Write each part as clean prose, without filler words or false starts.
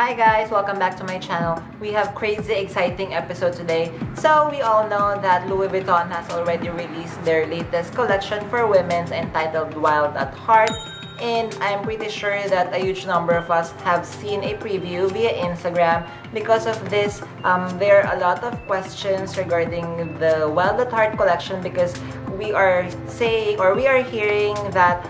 Hi guys, welcome back to my channel. We have crazy exciting episode today. So we all know that Louis Vuitton has already released their latest collection for women's entitled Wild at Heart. And I'm pretty sure that a huge number of us have seen a preview via Instagram. Because of this, there are a lot of questions regarding the Wild at Heart collection because we are saying or we are hearing that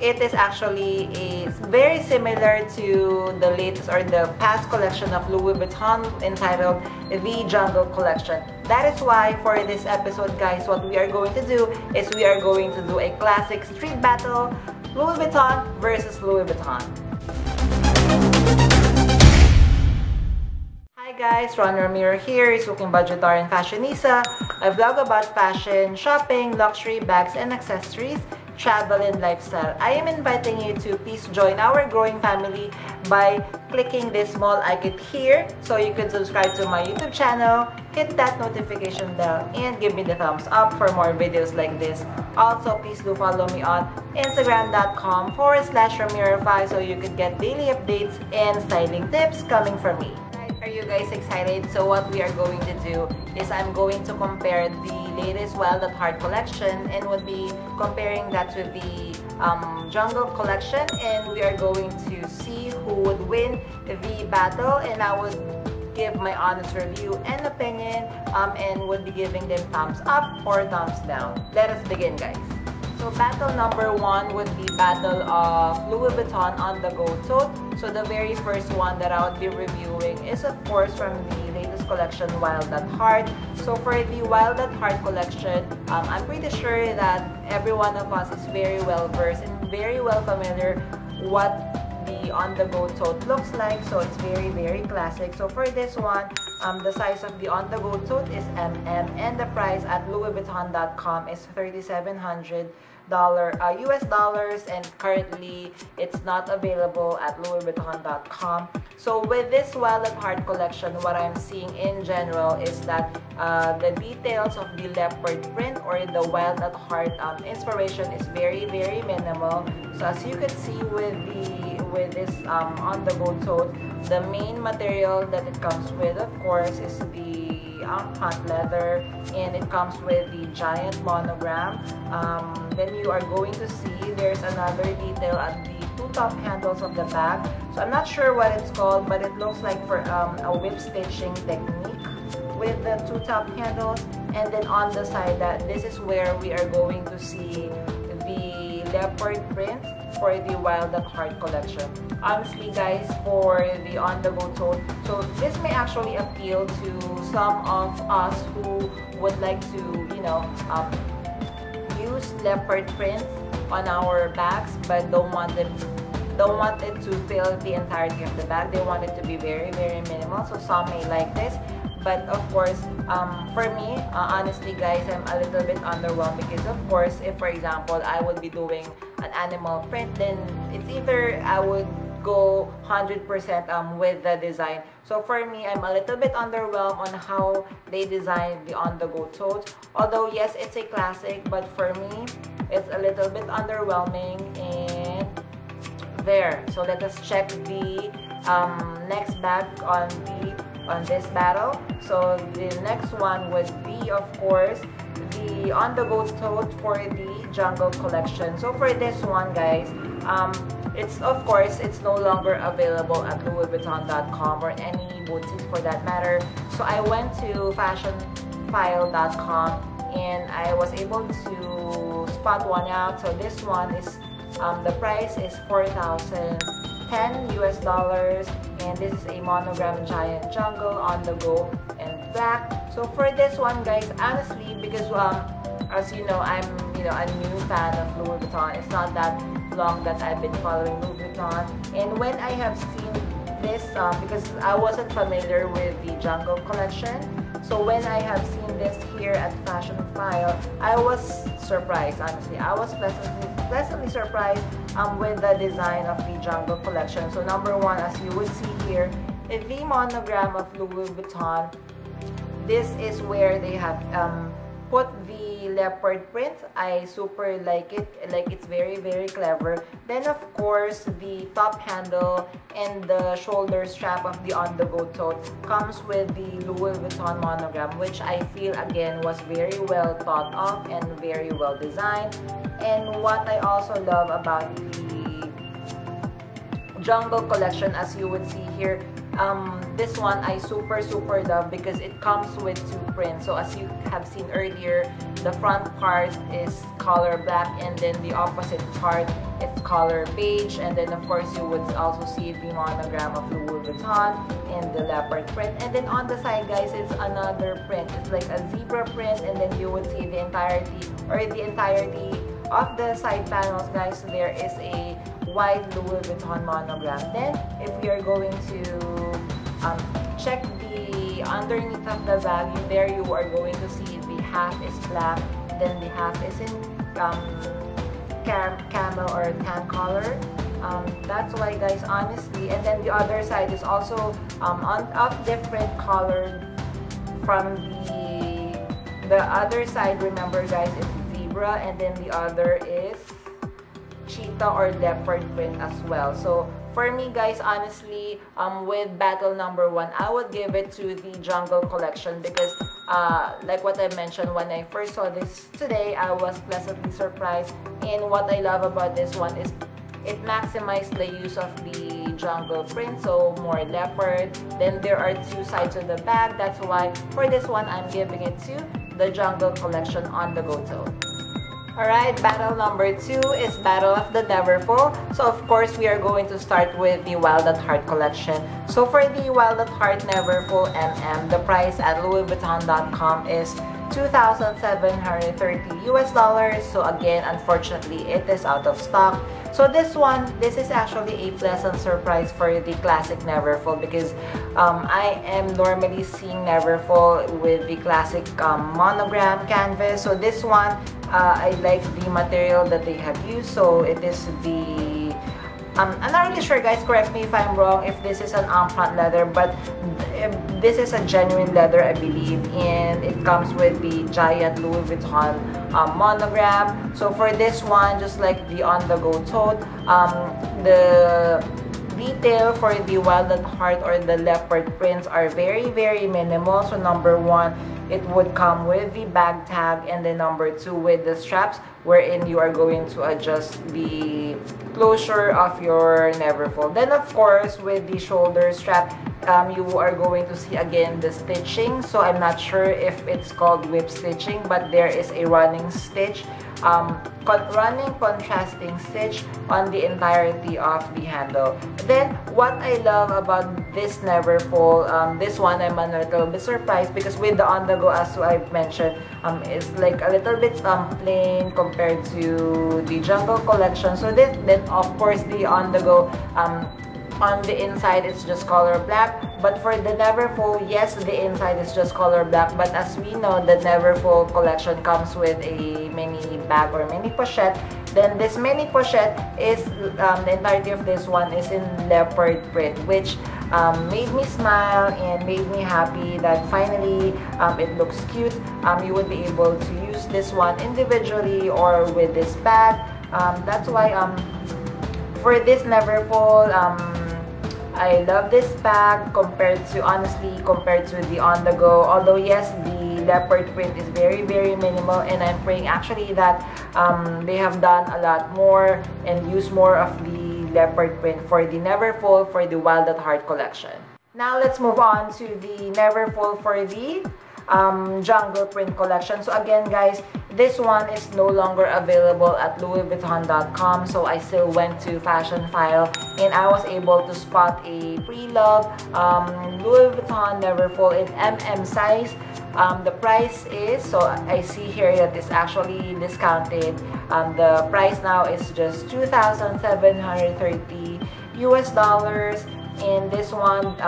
it is actually very similar to the latest or the past collection of Louis Vuitton entitled The Jungle Collection. That is why for this episode, guys, what we are going to do is we are going to do a classic street battle, Louis Vuitton versus Louis Vuitton. Hi guys, Ron Ramiro here, is cooking Budgetarian Fashionista. I vlog about fashion, shopping, luxury bags and accessories, travel and lifestyle. I am inviting you to please join our growing family by clicking this small icon here so you can subscribe to my YouTube channel, hit that notification bell, and give me the thumbs up for more videos like this. Also, please do follow me on Instagram.com/Ramirofy so you can get daily updates and styling tips coming from me. Are you guys excited? So what we are going to do is I'm going to compare the latest Wild at Heart collection and would be comparing that with the Jungle collection, and we are going to see who would win the battle, and I would give my honest review and opinion and would be giving them thumbs up or thumbs down. Let us begin, guys. So battle number one would be battle of Louis Vuitton On the Go Tote. So the very first one that I would be reviewing is of course from the latest collection, Wild at Heart. So for the Wild at Heart collection, I'm pretty sure that every one of us is very well versed and very well familiar what the On the Go Tote looks like. So it's very, very classic. So for this one, the size of the On the Go Tote is MM, and the price at LouisVuitton.com is $3,700 US dollars, and currently it's not available at LouisVuitton.com. So with this Wild at Heart collection, what I'm seeing in general is that the details of the leopard print or the Wild at Heart inspiration is very, very minimal. So as you can see with this On the Go Tote, the main material that it comes with, of course, is the hunt leather, and it comes with the giant monogram. Then you are going to see there's another detail at the two top handles of the bag. So I'm not sure what it's called, but it looks like for a whip stitching technique with the two top handles. And then on the side, that this is where we are going to see the leopard print for the Wild at Heart collection. Honestly guys, for the On the Go Tote, so this may actually appeal to some of us who would like to, you know, use leopard prints on our bags but don't want it to fill the entirety of the bag. They want it to be very, very minimal, so some may like this. But of course, for me, honestly guys, I'm a little bit underwhelmed because of course, if for example, I would be doing an animal print, then it's either I would go 100% with the design. So for me, I'm a little bit underwhelmed on how they designed the On the Go Tote. Although yes, it's a classic, but for me, it's a little bit underwhelming. And there, so let us check the next bag on the on this battle. So the next one would be of course the On the Go Tote for the Jungle collection. So for this one guys, it's of course it's no longer available at LouisVuitton.com or any boutiques for that matter. So I went to Fashionphile.com and I was able to spot one out. So this one is the price is $4,010 US dollars, and this is a monogram giant jungle on the go and black. So for this one guys, honestly, because as you know, I'm a new fan of Louis Vuitton. It's not that long that I've been following Louis Vuitton, and when I have seen this because I wasn't familiar with the Jungle collection, so when I have seen this here at Fashionphile, I was surprised. Honestly, I was pleasantly surprised with the design of the Jungle collection. So number one, as you would see here, the monogram of Louis Vuitton. This is where they have put the leopard print. I super like it. Like, it's very, very clever. Then of course the top handle and the shoulder strap of the On the Go tote comes with the Louis Vuitton monogram, which I feel again was very well thought of and very well designed. And what I also love about the Jungle Collection, as you would see here, this one I super love because it comes with two prints. So as you have seen earlier, the front part is color black, and then the opposite part it's color beige. And then of course you would also see the monogram of Louis Vuitton and the leopard print. And then on the side, guys, it's another print. It's like a zebra print, and then you would see the entirety of the side panels, guys. There is a white Louis Vuitton monogram. Then if we are going to check the underneath of the bag, there you are going to see the half is black, then the half is in camel or tan color. That's why, guys, honestly. And then the other side is also of different color from the other side. Remember, guys, it's zebra, and then the other is cheetah or leopard print as well. So for me, guys, honestly, with battle number 1, I would give it to the Jungle Collection because like what I mentioned, when I first saw this today, I was pleasantly surprised. And what I love about this one is it maximized the use of the jungle print, so more leopard. Then there are two sides of the bag. That's why for this one I'm giving it to the Jungle Collection On the Go Tote. Alright, battle number 2 is Battle of the Neverfull. So of course, we are going to start with the Wild at Heart collection. So for the Wild at Heart Neverfull MM, the price at LouisVuitton.com is $2,730 US. So again, unfortunately, it is out of stock. So this is actually a pleasant surprise for the classic Neverfull because I am normally seeing Neverfull with the classic monogram canvas. So this one, I like the material that they have used. So it is the I'm not really sure, guys, correct me if I'm wrong, if this is an en-plant leather, but this is a genuine leather, I believe, and it comes with the giant Louis Vuitton monogram. So for this one, just like the On the Go tote, the detail for the Wild at Heart or the leopard prints are very, very minimal. So number 1, it would come with the bag tag, and then number 2 with the straps, wherein you are going to adjust the closure of your Neverfull. Then of course, with the shoulder strap, you are going to see again the stitching. So I'm not sure if it's called whip stitching, but there is a running stitch, running contrasting stitch on the entirety of the handle. Then what I love about this Neverfull, this one I'm a little bit surprised because with the On the Go, as I've mentioned, it's like a little bit plain compared to the Jungle Collection. So then of course the On the Go, on the inside it's just color black, but for the Neverfull, yes, the inside is just color black, but as we know, the Neverfull collection comes with a mini bag or mini pochette. Then this mini pochette is the entirety of this one is in leopard print, which made me smile and made me happy that finally it looks cute. You would be able to use this one individually or with this bag. That's why for this Neverfull, I love this bag compared to the On the Go. Although yes, the leopard print is very, very minimal, and I'm praying actually that they have done a lot more and used more of the leopard print for the Neverfull for the Wild at Heart collection. Now let's move on to the Neverfull for the Jungle print collection. So again, guys, this one is no longer available at LouisVuitton.com. So I still went to Fashionphile, and I was able to spot a pre-love Louis Vuitton Neverfull in MM size. The price is, so I see here that it's actually discounted. The price now is just $2,730 US. And this one,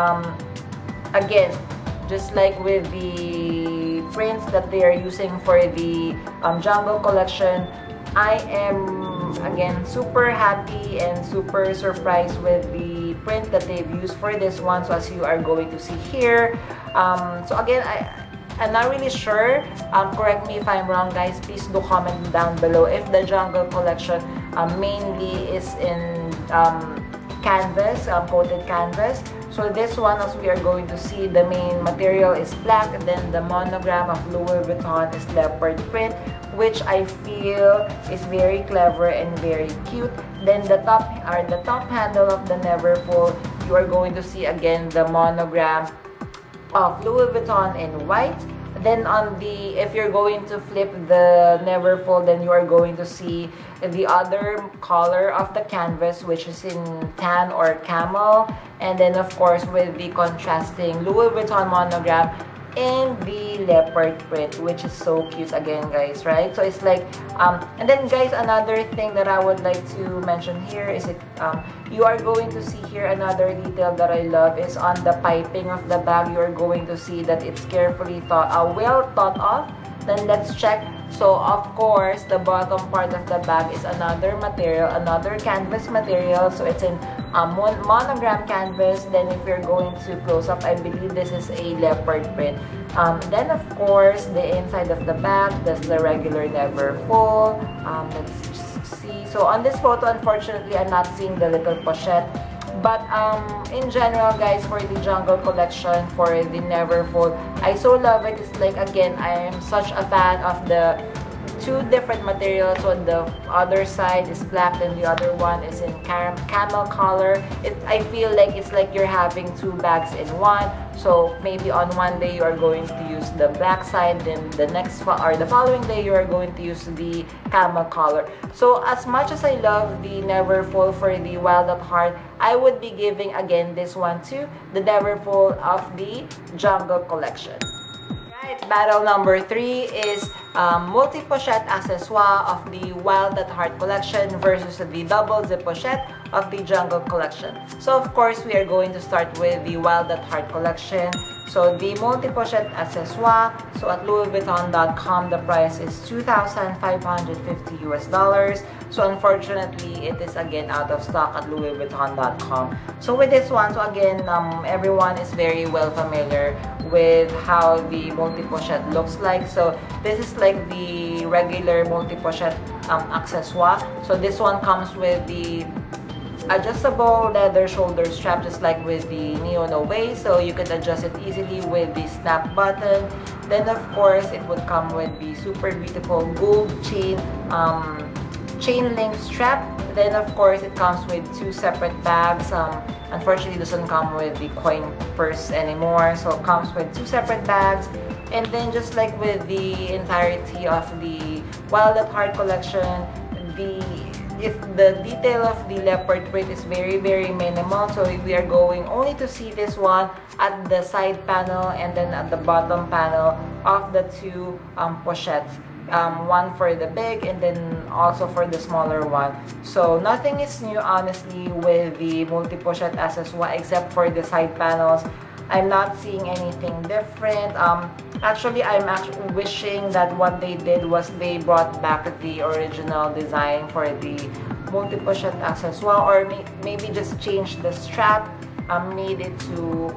again, just like with the prints that they are using for the Jungle collection, I am again super happy and super surprised with the print that they've used for this one. So as you are going to see here, so again, I I'm not really sure. Correct me if I'm wrong, guys. Please do comment down below if the Jungle Collection mainly is in canvas, coated canvas. So this one, as we are going to see, the main material is black, and then the monogram of Louis Vuitton is leopard print, which I feel is very clever and very cute. Then the top handle of the Neverfull, you are going to see again the monogram of Louis Vuitton in white. Then on the, if you're going to flip the Neverfull, then you are going to see the other color of the canvas, which is in tan or camel. And then of course with the contrasting Louis Vuitton monogram in the leopard print, which is so cute again, guys, right? So it's like, and then guys, another thing that I would like to mention here is you are going to see here another detail that I love is on the piping of the bag. You are going to see that it's carefully thought, well thought of. Then let's check. So of course, the bottom part of the bag is another material, another canvas material. So it's in monogram canvas. Then if you're going to close up, I believe this is a leopard print. Then of course, the inside of the bag, that's the regular Neverfull. Let's see. So on this photo, unfortunately, I'm not seeing the little pochette. But in general, guys, for the Jungle Collection, for the Neverfull, I so love it. It's like, again, I am such a fan of the two different materials. On the other side is black, and the other one is in camel color. I feel like it's like you're having two bags in one. So maybe on one day you are going to use the black side, then the next or the following day you are going to use the camel color. So as much as I love the Neverfull for the Wild at Heart, I would be giving again this one to the Neverfull of the Jungle Collection. Battle number 3 is multi pochette accessoire of the Wild at Heart collection versus the double zip pochette of the Jungle Collection. So of course, we are going to start with the Wild at Heart collection. So the multi pochette accessoire, so at louisvuitton.com, the price is $2,550 US. So unfortunately, it is again out of stock at louisvuitton.com. So with this one, so again, everyone is very well familiar with how the multi pochette looks like. So this is like the regular multi pochette accessoire. So this one comes with the adjustable leather shoulder strap, just like with the Neono Way, so you can adjust it easily with the snap button. Then of course, it would come with the super beautiful gold chain link strap. Then of course, it comes with two separate bags. Unfortunately, it doesn't come with the coin purse anymore, so it comes with two separate bags. And then just like with the entirety of the Wild at Heart collection, the detail of the leopard print is very, very minimal. So we are going only to see this one at the side panel and then at the bottom panel of the two pochettes, one for the big and then also for the smaller one. So nothing is new, honestly, with the multi pochette accessoire except for the side panels. I'm not seeing anything different. Actually, I'm actually wishing that what they did was they brought back the original design for the multi pochette accessoire, or maybe just change the strap, made it to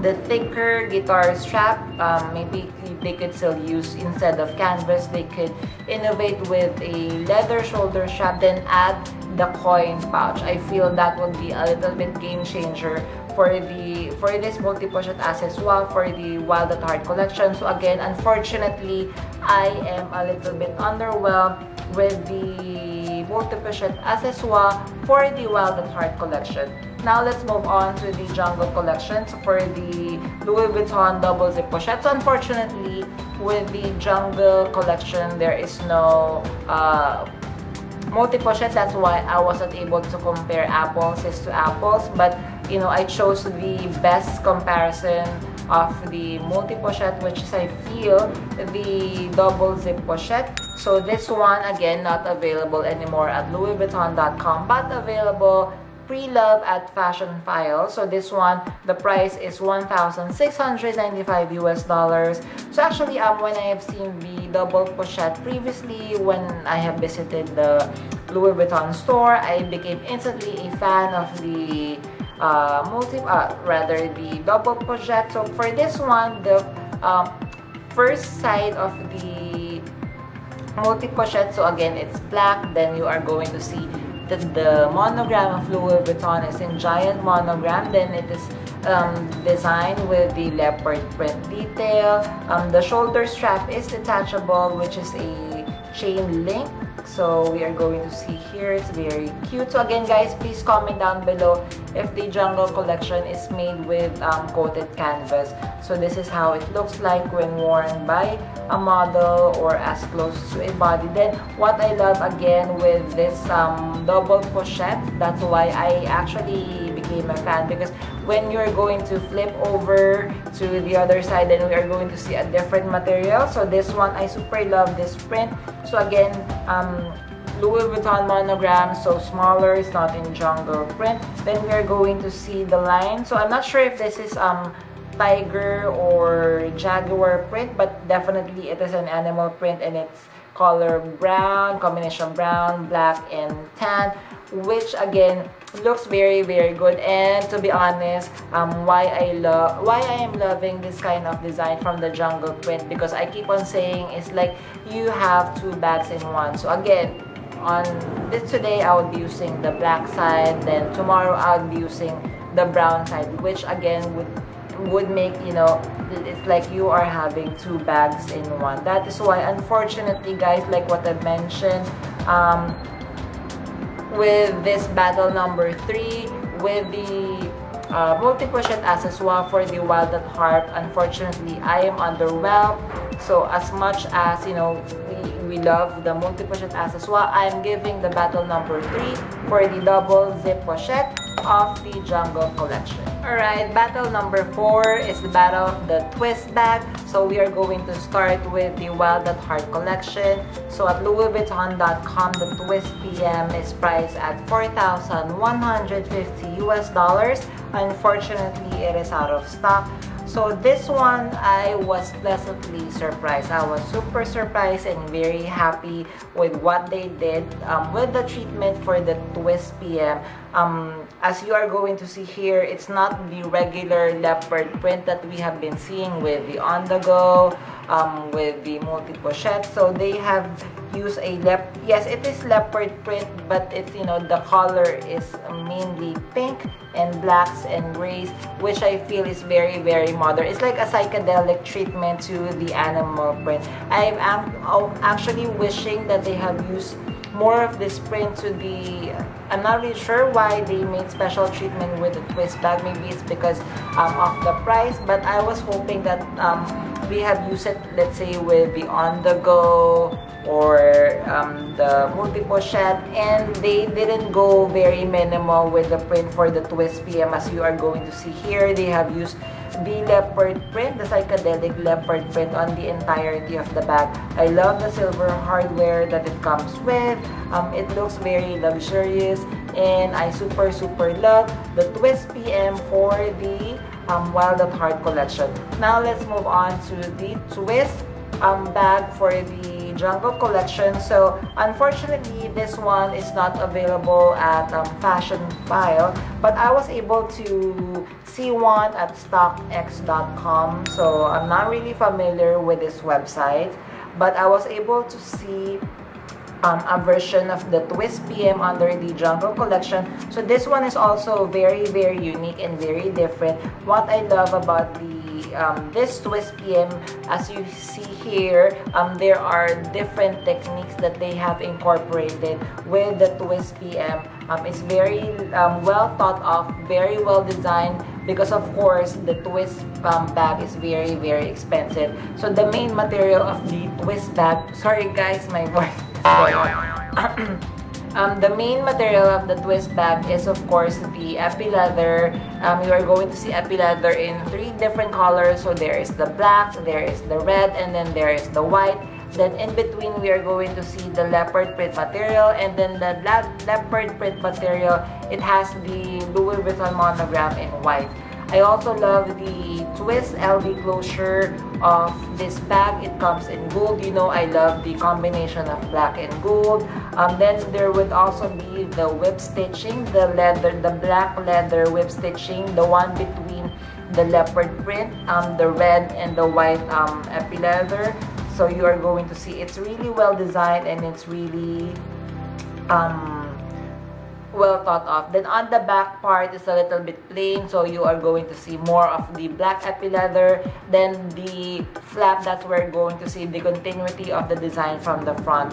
the thicker guitar strap. Maybe they could still use, instead of canvas, they could innovate with a leather shoulder strap, then add the coin pouch. I feel that would be a little bit game changer for this multi pochette accessoire for the Wild at Heart collection. So again, unfortunately, I am a little bit underwhelmed with the multi pochette accessoire for the Wild at Heart collection. Now let's move on to the Jungle collection. So for the Louis Vuitton double zip pochette, so unfortunately with the Jungle collection, there is no multi pochette. That's why I wasn't able to compare apples to apples, but you know, I chose the best comparison of the multi pochette, which is, I feel, the double zip pochette. So this one, again, not available anymore at louisvuitton.com, but available pre-love at Fashionphile. So this one, the price is $1,695 US. So actually, when I have seen the double pochette previously, when I have visited the Louis Vuitton store, I became instantly a fan of the the double pochette. So for this one, the first side of the multi pochette, so again it's black, then you are going to see that the monogram of Louis Vuitton is in giant monogram, then it is designed with the leopard print detail. The shoulder strap is detachable, which is a chain link, so we are going to see here. It's very cute. So again guys, please comment down below if the Jungle Collection is made with coated canvas. So this is how it looks like when worn by a model or as close to a body. Then what I love again with this double pochette, that's why I actually became a fan, because when you're going to flip over to the other side, then we are going to see a different material. So this one, I super love this print. So again, Louis Vuitton monogram, so smaller, it's not in jungle print. Then we are going to see the line. So I'm not sure if this is tiger or jaguar print, but definitely it is an animal print, and it's color brown, combination brown, black, and tan, which again looks very, very good. And to be honest, why I am loving this kind of design from the jungle print, because I keep on saying it's like you have two bags in one. So again, on this today I will be using the black side, then tomorrow I'll be using the brown side, which again would make, you know, it's like you are having two bags in one. That is why, unfortunately guys, like what I mentioned, with this battle number 3 with the multi pochette accessoire for the Wild at Heart, unfortunately I am underwhelmed. So as much as, you know, we love the multi pochette accessoire, I am giving the battle number 3 for the double zip pochette of the Jungle Collection. Alright, battle number 4 is the battle of the twist bag. So we are going to start with the Wild at Heart collection. So at LouisVuitton.com, the twist PM is priced at $4,150 US. Unfortunately, it is out of stock. So this one, I was pleasantly surprised. I was super surprised and very happy with what they did with the treatment for the twist PM. As you are going to see here, it's not the regular leopard print that we have been seeing with the On the Go, with the multi pochette. So they have used a yes, it is leopard print, but it's, you know, the color is mainly pink and blacks and grays, which I feel is very, very modern. It's like a psychedelic treatment to the animal print. I am actually wishing that they have used more of this print to the, I'm not really sure why they made special treatment with the twist bag. Maybe it's because of the price, but I was hoping that we have used it, let's say, with the On the Go or the multi pochette, and they didn't go very minimal with the print for the twist PM. As you are going to see here, they have used the leopard print, the psychedelic leopard print on the entirety of the bag. I love the silver hardware that it comes with. It looks very luxurious, and I super love the twist PM for the Wild at Heart collection. Now let's move on to the twist bag for the Jungle collection. So unfortunately this one is not available at Fashionphile, but I was able to see one at StockX.com. so I'm not really familiar with this website, but I was able to see a version of the twist PM under the Jungle collection. So this one is also very, very unique and very different. What I love about the this twist PM, as you see here, there are different techniques that they have incorporated with the twist PM. It's very well thought of, very well designed, because of course the twist bag is very, very expensive. So the main material of the twist bag, sorry guys, my voice. The main material of the twist bag is of course the epi leather. You are going to see epi leather in 3 different colors. So there is the black, there is the red, and then there is the white. Then in between we are going to see the leopard print material, and then the leopard print material, it has the Louis Vuitton monogram in white. I also love the twist LV closure of this bag. It comes in gold. You know, I love the combination of black and gold. Then there would also be the whip stitching, the black leather whip stitching, the one between the leopard print, the red and the white epi leather. So you are going to see it's really well designed and it's really well thought of. Then on the back part is a little bit plain, so you are going to see more of the black epi leather. Then the flap, that's where you're going to see the continuity of the design from the front.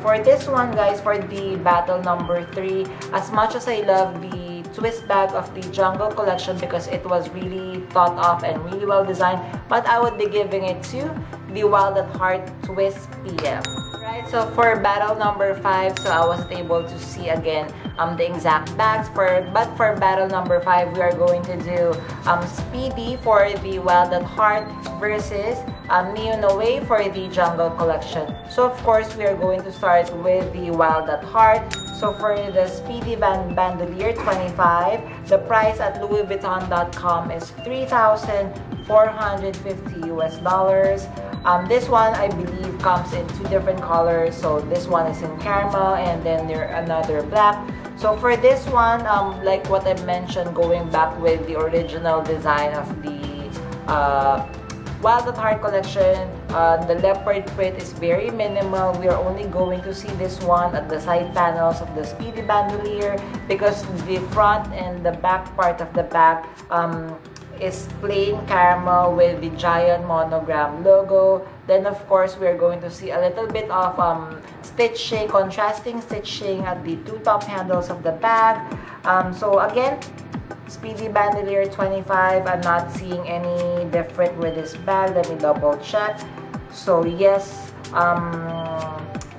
For this one, guys, for the battle number 3, as much as I love the twist bag of the Jungle Collection because it was really thought of and really well designed, but I would be giving it to the Wild at Heart Twist PM. Right, so for battle number 5, so I wasn't able to see again the exact bags, but for battle number 5, we are going to do Speedy for the Wild at Heart versus Neo Noe for the Jungle Collection. So of course, we are going to start with the Wild at Heart. So for the Speedy Bandolier 25, the price at LouisVuitton.com is $3,450 US. This one, I believe, comes in 2 different colors. So this one is in caramel and then there another black. So for this one, like what I mentioned, going back with the original design of the Wild at Heart collection, the leopard print is very minimal. We are only going to see this one at the side panels of the Speedy Bandolier because the front and the back part of the bag is plain caramel with the giant monogram logo. Then of course, we are going to see a little bit of stitching, contrasting stitching at the 2 top handles of the bag. So again, Speedy Bandolier 25, I'm not seeing any different with this bag. Let me double check. So yes,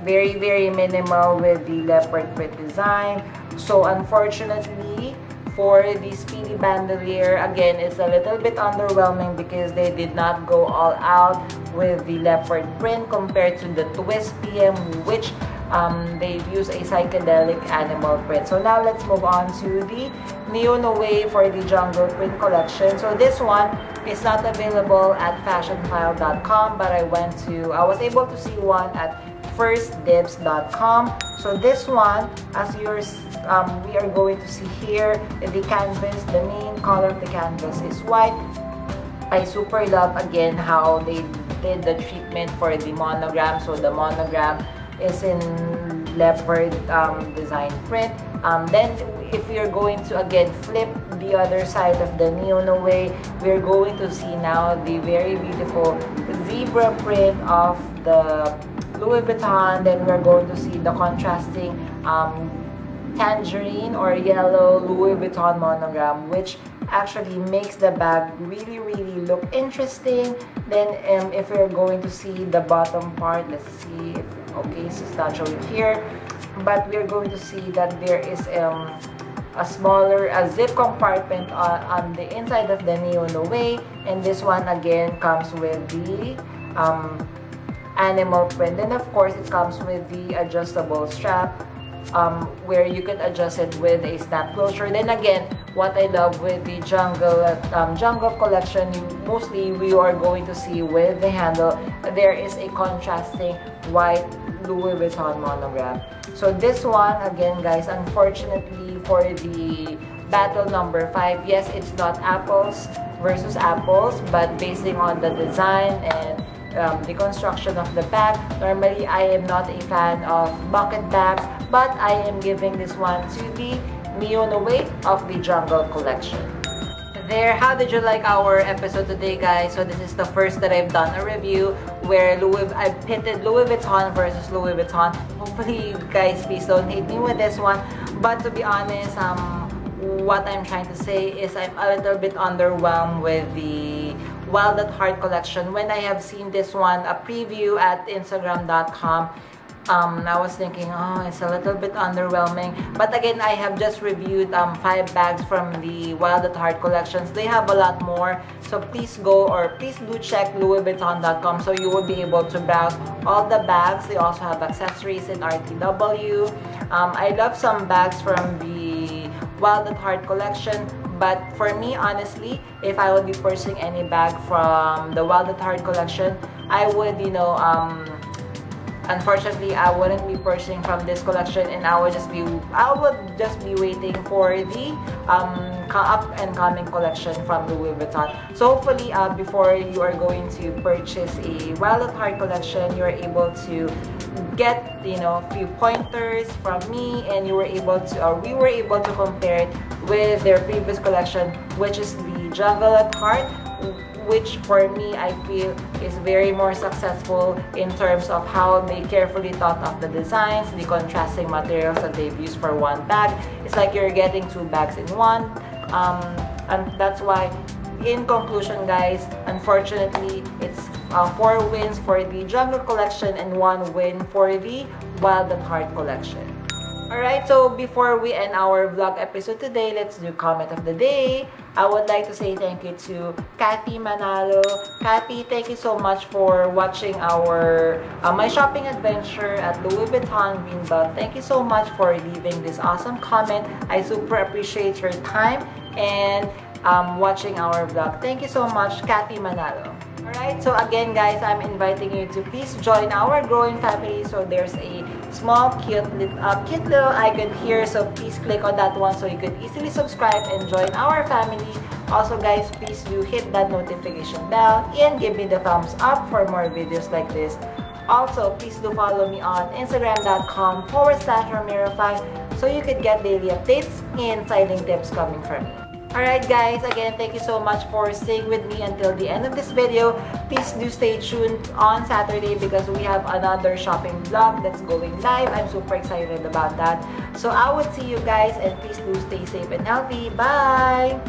very, very minimal with the leopard print design. So unfortunately, for the Speedy Bandolier, again, it's a little bit underwhelming because they did not go all out with the leopard print compared to the Twist PM, which they use a psychedelic animal print. So now let's move on to the Neo Noe for the Jungle Print Collection. So this one is not available at fashionphile.com, but I was able to see one at firstdips.com. So this one, as yours, we are going to see here the canvas. The main color of the canvas is white. I super love again how they did the treatment for the monogram. So the monogram is in leopard design print. Then if we are going to again flip the other side of the Neo Noe, we're going to see now the very beautiful zebra print of the Louis Vuitton. Then we're going to see the contrasting tangerine or yellow Louis Vuitton monogram, which actually makes the bag really, really look interesting. Then if we're going to see the bottom part, let's see if, okay, so it's not showing here, but we're going to see that there is a zip compartment on the inside of the Neo Noe, and this one again comes with the animal print. Then of course, it comes with the adjustable strap where you can adjust it with a snap closure. Then again, what I love with the Jungle Collection, mostly we are going to see with the handle, there is a contrasting white Louis Vuitton monogram. So this one, again guys, unfortunately for the battle number 5, yes, it's not apples versus apples, but based on the design and the construction of the bag, normally I am not a fan of bucket bags, but I am giving this one to the Neo Noe of the Jungle Collection. There, how did you like our episode today, guys? So this is the first that I've done a review where I've pitted Louis Vuitton versus Louis Vuitton. Hopefully you guys please don't hate me with this one, but to be honest, what I'm trying to say is I'm a little bit underwhelmed with the Wild at Heart collection. When I have seen this one, a preview at Instagram.com, I was thinking, oh, it's a little bit underwhelming. But again, I have just reviewed 5 bags from the Wild at Heart collections. They have a lot more. So please go, or please do check LouisVuitton.com, so you will be able to browse all the bags. They also have accessories in RTW. I love some bags from the Wild at Heart collection. But for me, honestly, if I would be purchasing any bag from the Wild at Heart collection, I would, Unfortunately, I wouldn't be purchasing from this collection, and I would just be waiting for the up and coming collection from Louis Vuitton. So hopefully, before you are going to purchase a Wild at Heart collection, you are able to get, you know, a few pointers from me, and you were able to, or we were able to compare it with their previous collection, which is the Jungle at Heart, which for me I feel is very more successful in terms of how they carefully thought of the designs, the contrasting materials that they've used for one bag. It's like you're getting two bags in one, and that's why, in conclusion guys, unfortunately it's 4 wins for the Jungle Collection and 1 win for the Wild at Heart Collection. Alright, so before we end our vlog episode today, let's do comment of the day. I would like to say thank you to Cathy Manalo. Cathy, thank you so much for watching our my shopping adventure at Louis Vuitton Greenbelt. Thank you so much for leaving this awesome comment. I super appreciate your time and watching our vlog. Thank you so much, Cathy Manalo. Alright, so again guys, I'm inviting you to please join our growing family. So there's a small cute little icon here, so please click on that one so you can easily subscribe and join our family. Also guys, please do hit that notification bell and give me the thumbs up for more videos like this. Also, please do follow me on instagram.com/Ramirofy so you could get daily updates and styling tips coming from me. Alright guys, again, thank you so much for staying with me until the end of this video. Please do stay tuned on Saturday because we have another shopping vlog that's going live. I'm super excited about that. So I would see you guys, and please do stay safe and healthy. Bye!